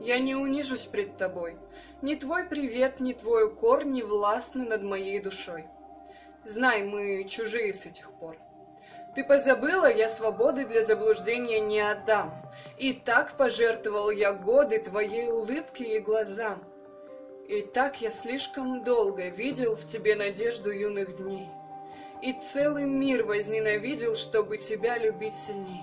Я не унижусь пред тобой. Ни твой привет, ни твой укор не властны над моей душой. Знай, мы чужие с этих пор. Ты позабыла, я свободы для заблуждения не отдам. И так пожертвовал я годы твоей улыбки и глазам. И так я слишком долго видел в тебе надежду юных дней. И целый мир возненавидел, чтобы тебя любить сильней.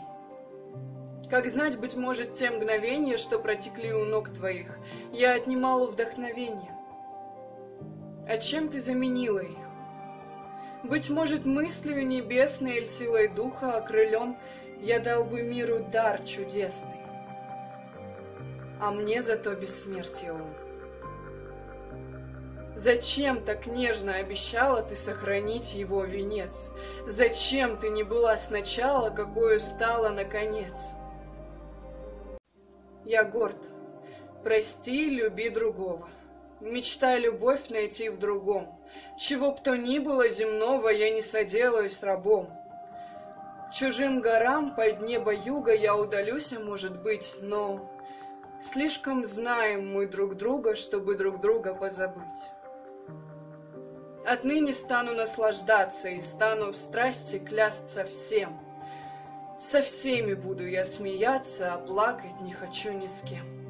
Как знать, быть может, те мгновения, что протекли у ног твоих, я отнимал вдохновение. А чем ты заменила их? Быть может, мыслью небесной или силой духа окрылен, я дал бы миру дар чудесный, а мне зато бессмертие он. Зачем так нежно обещала ты сохранить его венец? Зачем ты не была сначала, какой стала наконец? Я горд. Прости, люби другого. Мечтай любовь найти в другом. Чего б то ни было земного, я не соделаюсь рабом. Чужим горам под небо юга я удалюсь, может быть, но слишком знаем мы друг друга, чтобы друг друга позабыть. Отныне стану наслаждаться и стану в страсти клясться всем. Со всеми буду я смеяться, а плакать не хочу ни с кем.